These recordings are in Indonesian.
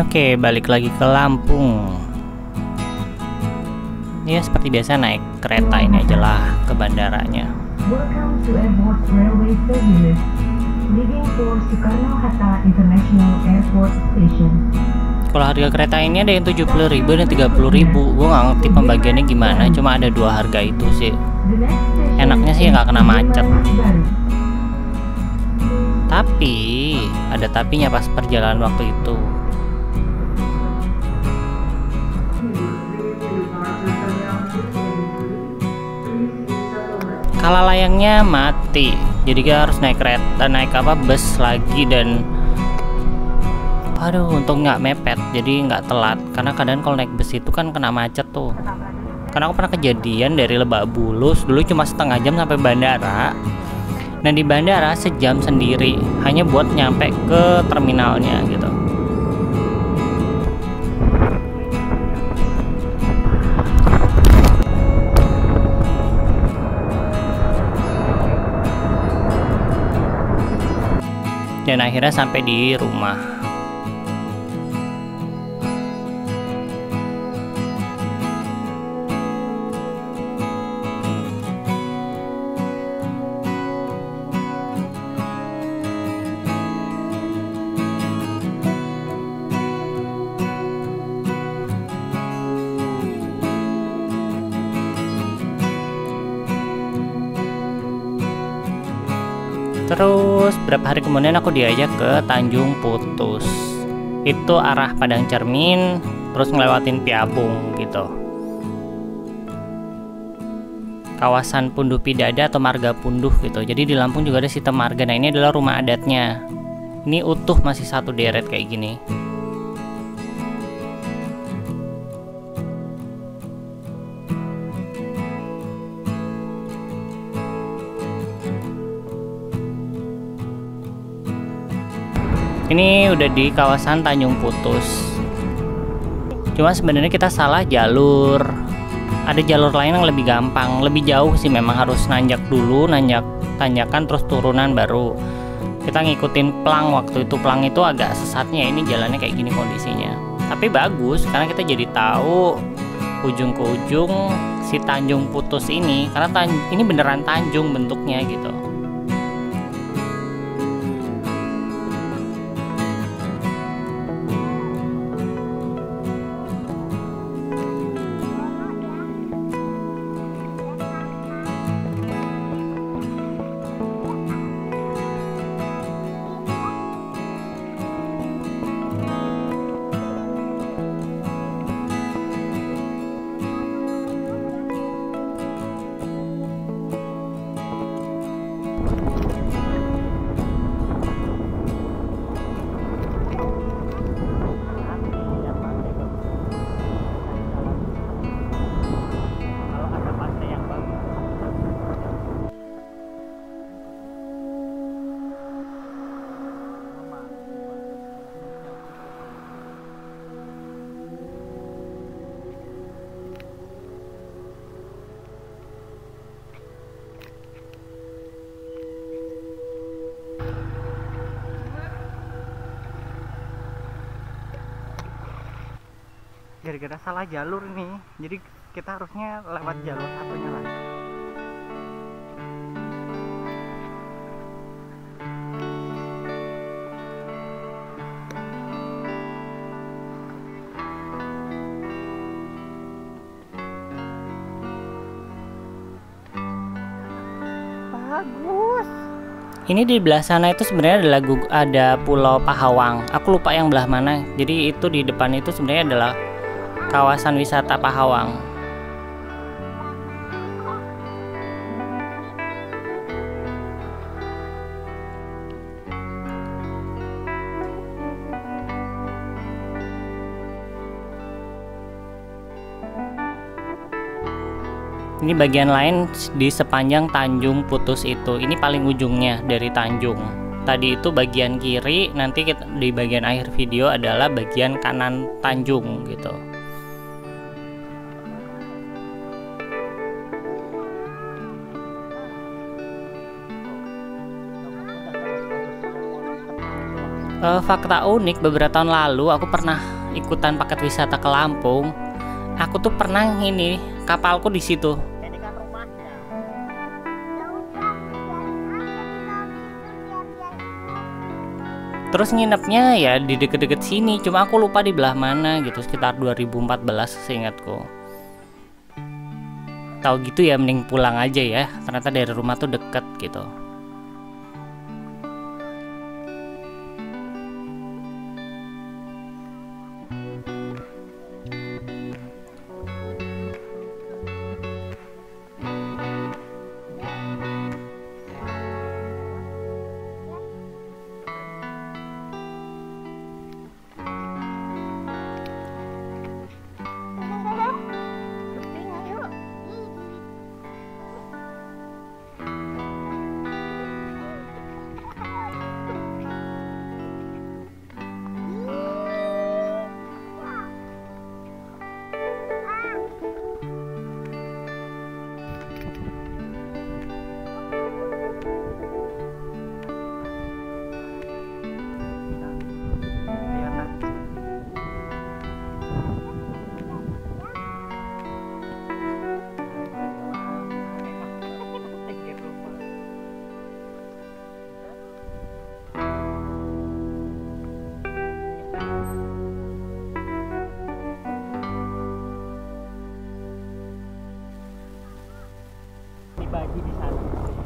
Oke, balik lagi ke Lampung. Ya, seperti biasa naik kereta ini aja lah ke bandaranya. Welcome to Airport Railway Service, leaving for Soekarno-Hatta International Airport Station. Kalau harga kereta ini ada yang 70.000 dan 30.000. Gue nggak ngerti pembagiannya gimana, cuma ada dua harga itu sih. Enaknya sih nggak kena macet. Tapi ada tapinya pas perjalanan waktu itu. Kalau layangnya mati, jadi kita harus naik kereta, naik apa bus lagi dan aduh untung nggak mepet, jadi nggak telat. Karena kadang kalau naik bus itu kan kena macet tuh. Karena aku pernah kejadian dari Lebak Bulus dulu cuma setengah jam sampai bandara. Nah di bandara sejam sendiri hanya buat nyampe ke terminalnya gitu. Dan akhirnya sampai di rumah. Terus berapa hari kemudian aku diajak ke Tanjung Putus. Itu arah Padang Cermin, terus ngelewatin Piabung gitu. Kawasan Punduh Pidada atau Marga Punduh gitu. Jadi di Lampung juga ada si Temarga. Nah ini adalah rumah adatnya. Ini utuh masih satu deret kayak gini. Ini udah di kawasan Tanjung Putus. Cuma sebenarnya kita salah jalur. Ada jalur lain yang lebih gampang, lebih jauh sih memang harus nanjak dulu, nanjak tanjakan terus turunan baru. Kita ngikutin pelang waktu itu, pelang itu agak sesatnya, ini jalannya kayak gini kondisinya. Tapi bagus karena kita jadi tahu ujung ke ujung si Tanjung Putus ini karena ini beneran tanjung bentuknya gitu. Gara-gara salah jalur nih, jadi kita harusnya lewat jalur satunya lagi. Bagus. Ini di belah sana itu sebenarnya ada pulau Pahawang. Aku lupa yang belah mana. Jadi itu di depan itu sebenarnya adalah kawasan wisata Pahawang. Ini bagian lain di sepanjang Tanjung Putus itu. Ini paling ujungnya dari Tanjung. Tadi itu bagian kiri, nanti di bagian akhir video adalah bagian kanan Tanjung gitu. Fakta unik, beberapa tahun lalu aku pernah ikutan paket wisata ke Lampung. Aku tuh pernah ini, kapalku di situ. Terus nginepnya ya di deket-deket sini, cuma aku lupa di belah mana gitu, sekitar 2014 seingatku. Tahu gitu ya, mending pulang aja ya, ternyata dari rumah tuh deket gitu.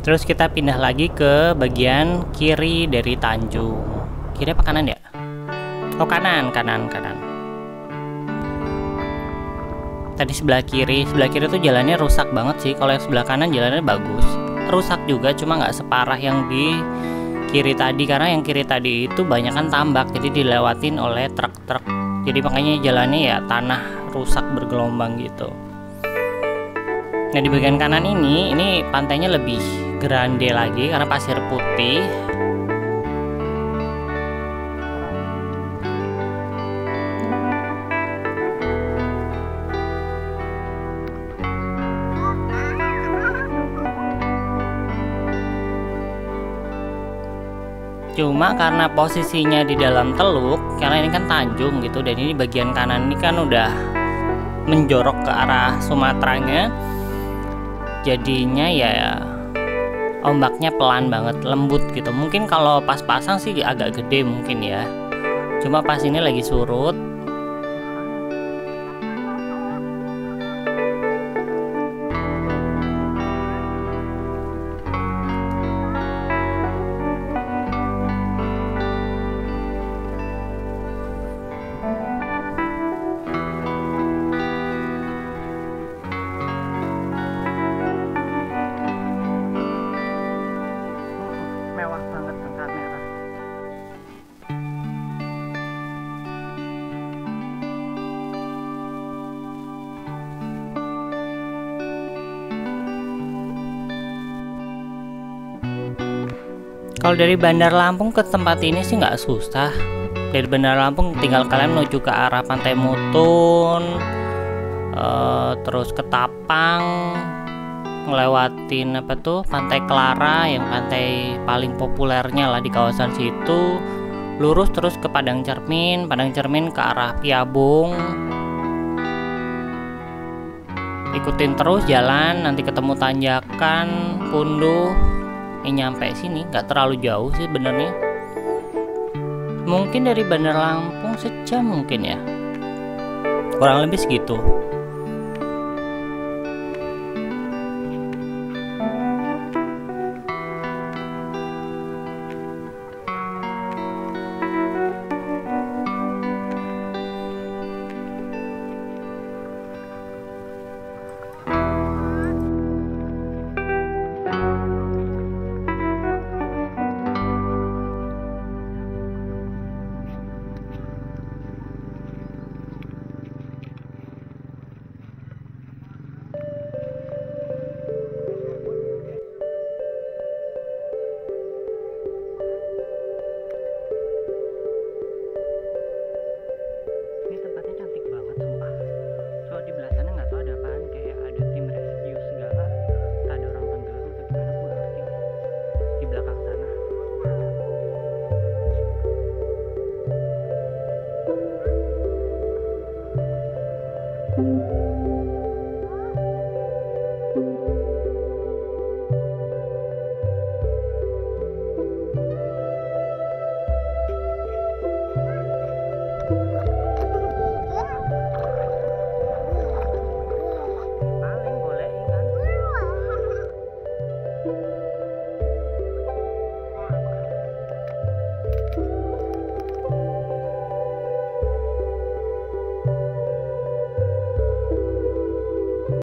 Terus kita pindah lagi ke bagian kiri dari Tanjung. Kiri apa kanan ya? Oh kanan, kanan, kanan. Tadi sebelah kiri tuh jalannya rusak banget sih. Kalau yang sebelah kanan jalannya bagus. Rusak juga, cuma nggak separah yang di kiri tadi. Karena yang kiri tadi itu banyakan tambak, jadi dilewatin oleh truk-truk. Jadi makanya jalannya ya tanah rusak bergelombang gitu. Nah di bagian kanan ini pantainya lebih grande lagi karena pasir putih. Cuma karena posisinya di dalam teluk, karena ini kan Tanjung gitu, dan ini bagian kanan ini kan udah menjorok ke arah Sumateranya. Jadinya ya ombaknya pelan banget, lembut gitu. Mungkin kalau pas pasang sih agak gede mungkin ya. Cuma pas ini lagi surut. Kalau dari Bandar Lampung ke tempat ini sih nggak susah. Dari Bandar Lampung tinggal kalian menuju ke arah Pantai Mutun, terus ke Tapang, ngelewatin apa tuh Pantai Clara yang pantai paling populernya lah di kawasan situ. Lurus terus ke Padang Cermin ke arah Piabung. Ikutin terus jalan, nanti ketemu Tanjakan Punduh. Nyampe sini nggak terlalu jauh sih benernya, mungkin dari Bandar Lampung sejam mungkin ya, kurang lebih segitu.